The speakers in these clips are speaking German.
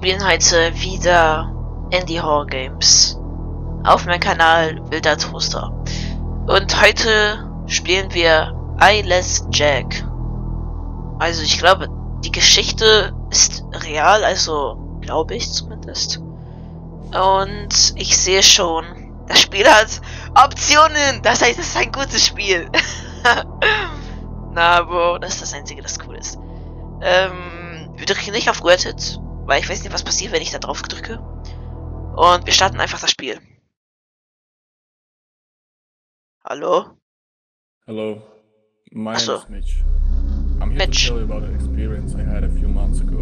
spielen heute wieder Indie Horror Games auf meinem Kanal Wilder Toaster. Und heute spielen wir Eyeless Jack. Also ich glaube, die Geschichte ist real, also glaube ich zumindest. Und ich sehe schon, das Spiel hat Optionen. Das heißt, es ist ein gutes Spiel. Na, Bro, das ist das Einzige, das cool ist. Wir drücken nicht auf Grettet, weil ich weiß nicht, was passiert, wenn ich da drauf drücke. Und wir starten einfach das Spiel. Hallo? Hello. My name is Mitch. I'm here to tell you about an experience I had a few months ago.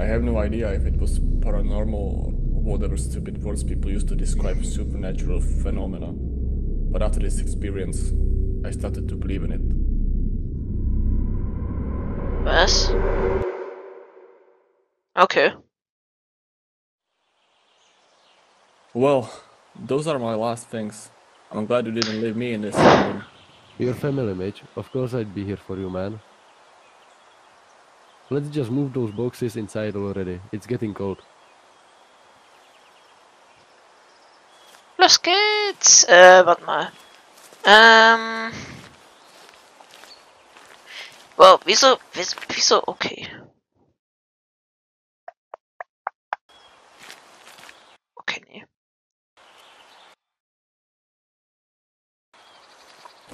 I have no idea if it was paranormal or whatever stupid words people used to describe supernatural phenomena. But after this experience, I started to believe in it. Was? Okay. Well, those are my last things. I'm glad you didn't leave me in this room. Your family, Mitch. Of course I'd be here for you, man. Let's just move those boxes inside already. It's getting cold. Los geht's! Warte mal. Wow, wieso, okay. Okay, nee.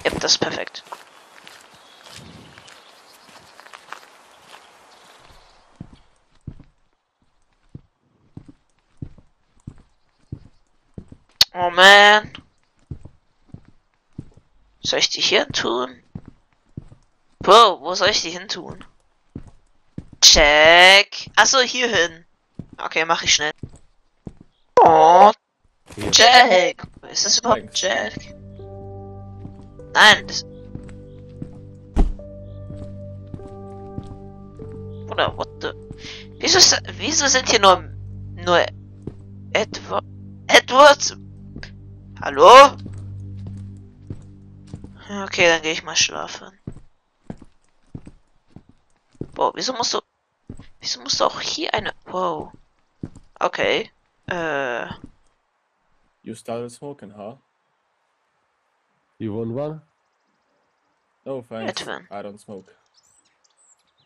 Ja, das ist perfekt. Oh man. Soll ich die hier tun? Bro, wo soll ich die hin tun? Jack. Achso, hier hin. Okay, mach ich schnell. Oh. Jack. Ist das überhaupt Jack? Nein, das. Oder what the. Wieso sind hier nur Edward? Hallo? Okay, dann gehe ich mal schlafen. Wow, wieso musst du auch hier eine... Wow. Okay. You started smoking, huh? You want one? No, thanks. Edwin. I don't smoke.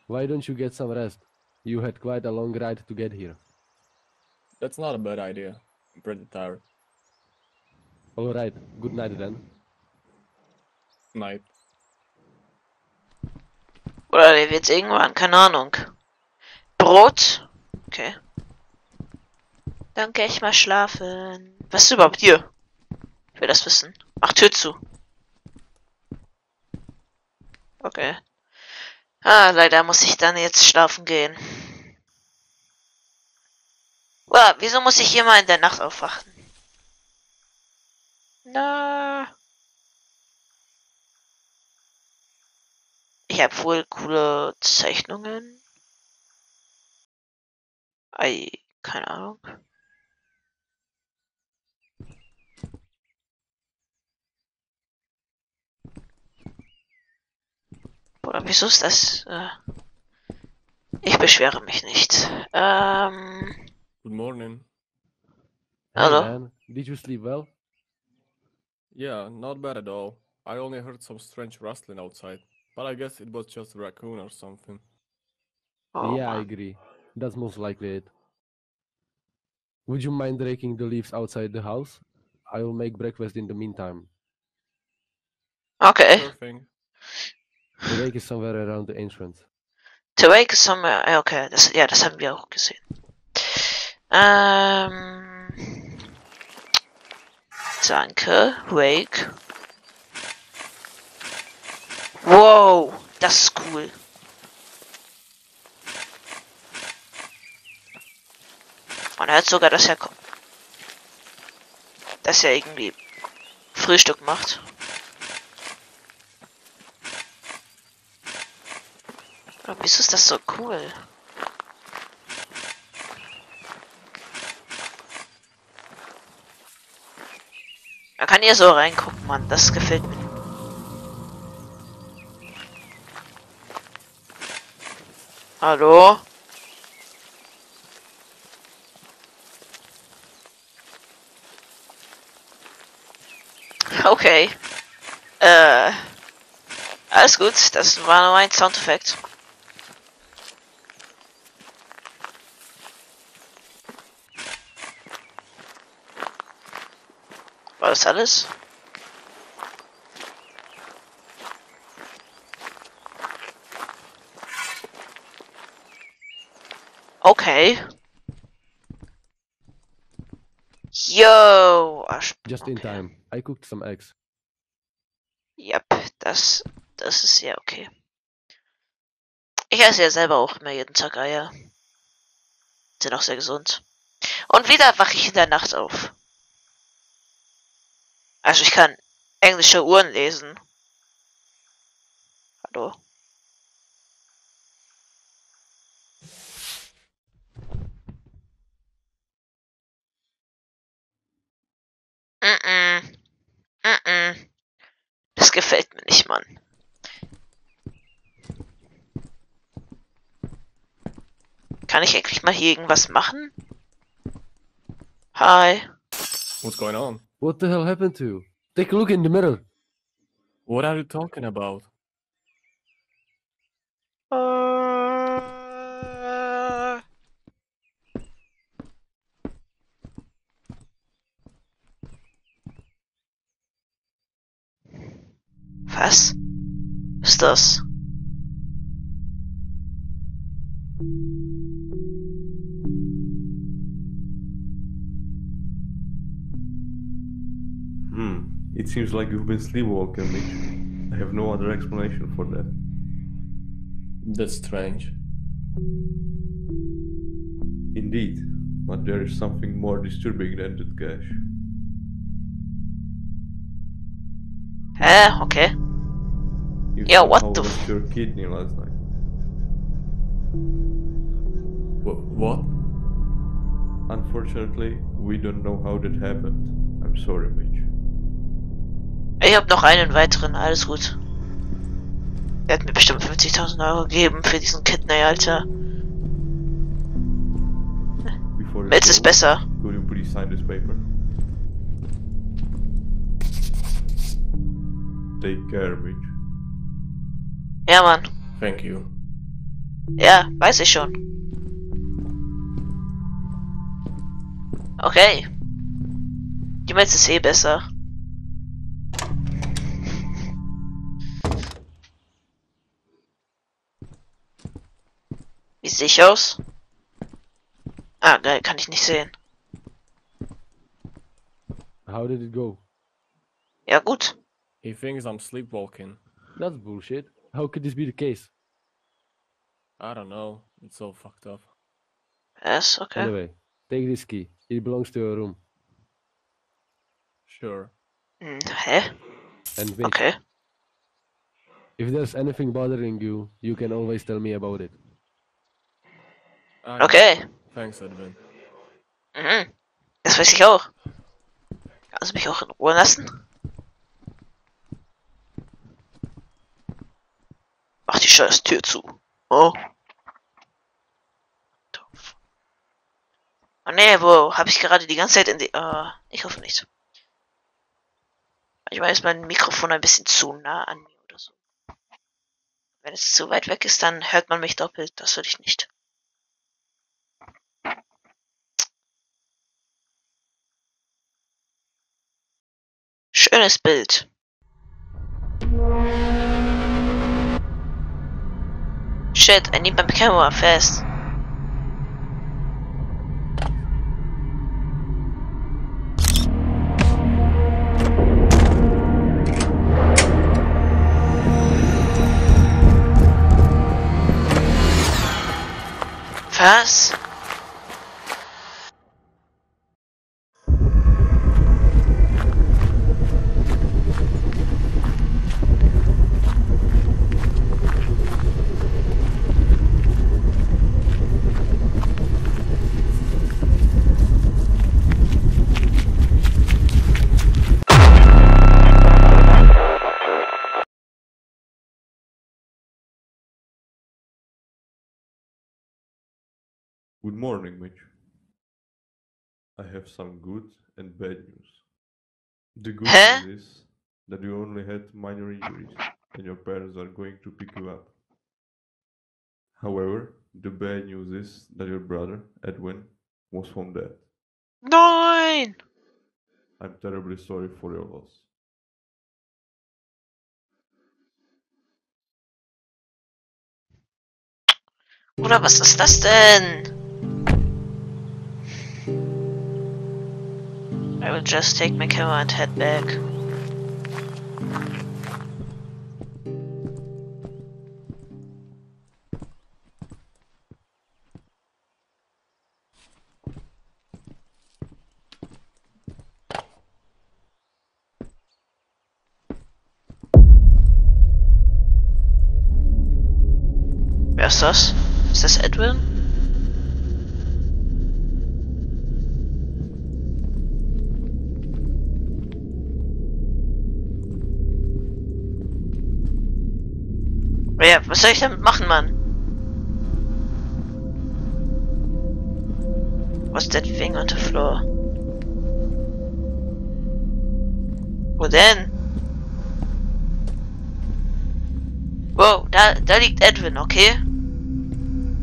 Why don't you get some rest? You had quite a long ride to get here. That's not a bad idea. I'm pretty tired. Alright, good night then. Night. Oder der wird irgendwann, keine Ahnung. Brot? Okay. Dann gehe ich mal schlafen. Was ist überhaupt hier? Ich will das wissen. Mach Tür zu. Okay. Ah, leider muss ich dann jetzt schlafen gehen. Wow, wieso muss ich immer in der Nacht aufwachen? Na... Ich habe wohl coole Zeichnungen. Ei, keine Ahnung. Oder wieso ist das? Ich beschwere mich nicht. Good morning. Hello. Hey man, did you sleep well? Yeah, not bad at all. I only heard some strange rustling outside. But I guess it was just a raccoon or something. Oh, yeah, I agree. That's most likely it. Would you mind raking the leaves outside the house? I will make breakfast in the meantime. Okay. Sure thing. The rake is somewhere around the entrance. The rake is somewhere... Okay, das, ja, das haben wir auch gesehen. Danke, rake. Wow, das ist cool. Man hört sogar, dass er kommt. Dass er irgendwie Frühstück macht. Aber wieso ist das so cool? Man kann hier so reingucken, Mann. Das gefällt mir. Hallo? Okay. Alles gut, das war nur ein Soundeffekt. War das alles? Okay. Yo! Just in time. I cooked some eggs. Yep, das ist ja okay. Ich esse ja selber auch immer jeden Tag Eier. Sind auch sehr gesund. Und wieder wache ich in der Nacht auf. Also ich kann englische Uhren lesen. Hallo. Das gefällt mir nicht, Mann. Kann ich eigentlich mal hier irgendwas machen? Hi. What's going on? What the hell happened to you? Take a look in the mirror. What are you talking about? Was ist das? It seems like you've been sleepwalking, Mitch. I have no other explanation for that. That's strange. Indeed, but there is something more disturbing than that cache. Okay. Yeah, what the f- your kidney last night. What? Unfortunately, we don't know how that happened. I'm sorry, Mitch. Ich habe noch einen weiteren, alles gut. Er hat mir bestimmt 50.000 € gegeben für diesen Kidney, Alter. Jetzt ist besser. Could you please sign this paper? Take care, Mitch. Ja, Mann. Thank you. Ja, weiß ich schon. Okay. Die Metz ist eh besser. Wie sehe ich aus? Ah, geil, kann ich nicht sehen. How did it go? Ja, gut. He thinks I'm sleepwalking. That's bullshit. How could this be the case? I don't know. It's all fucked up. Yes, okay. Anyway, take this key. It belongs to your room. Sure. Hä? And wait. Okay. If there's anything bothering you, you can always tell me about it. Okay. Thanks, Edwin. Mhm. Das weiß ich auch. Kannst du mich auch in Ruhe lassen? Mach die scheiß Tür zu. Oh. Oh ne, wo habe ich gerade die ganze Zeit in die... ich hoffe nicht. Manchmal ist mein Mikrofon ein bisschen zu nah an mir oder so. Wenn es zu weit weg ist, dann hört man mich doppelt. Das will ich nicht. Schönes Bild. Shit, I need my camera fast. Fast. Good morning, Mitch. I have some good and bad news. The good news is that you only had minor injuries and your parents are going to pick you up. However, the bad news is that your brother, Edwin, was found dead. Nein! I'm terribly sorry for your loss. Oder was ist das denn? I will just take my camera and head back. Wer ist das? Ist das Edwin? Ja, was soll ich damit machen, Mann? What's that thing on the floor? Wo denn? Wow, da liegt Edwin, okay?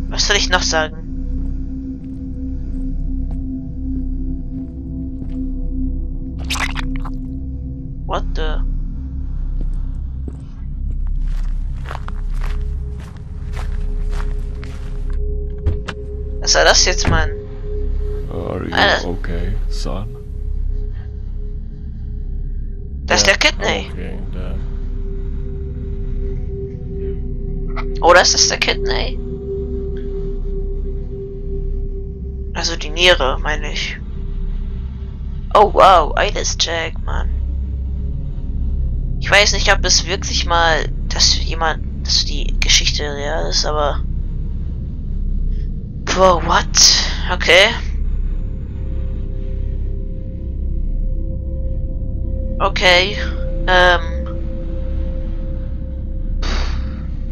Was soll ich noch sagen? What the? Was war das jetzt, Mann? Are you okay, son? Das ist der Kidney. Okay, oh, das ist der Kidney. Also die Niere, meine ich. Oh wow, Eyeless Jack, Mann. Ich weiß nicht, ob es wirklich mal, dass die Geschichte real ist, aber... Wow, what? Okay. Okay.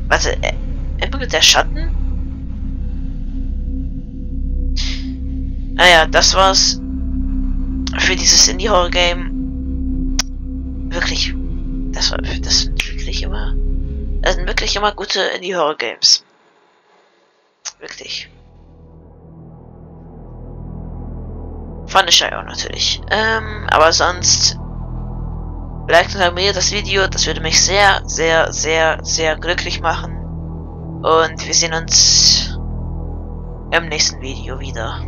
Warte, der Schatten? Naja, das war's für dieses Indie-Horror-Game. Wirklich, das sind wirklich immer gute Indie-Horror-Games. Wirklich. Fand ich auch natürlich. Aber sonst liked und abonniert das Video, das würde mich sehr, sehr, sehr, sehr glücklich machen. Und wir sehen uns im nächsten Video wieder.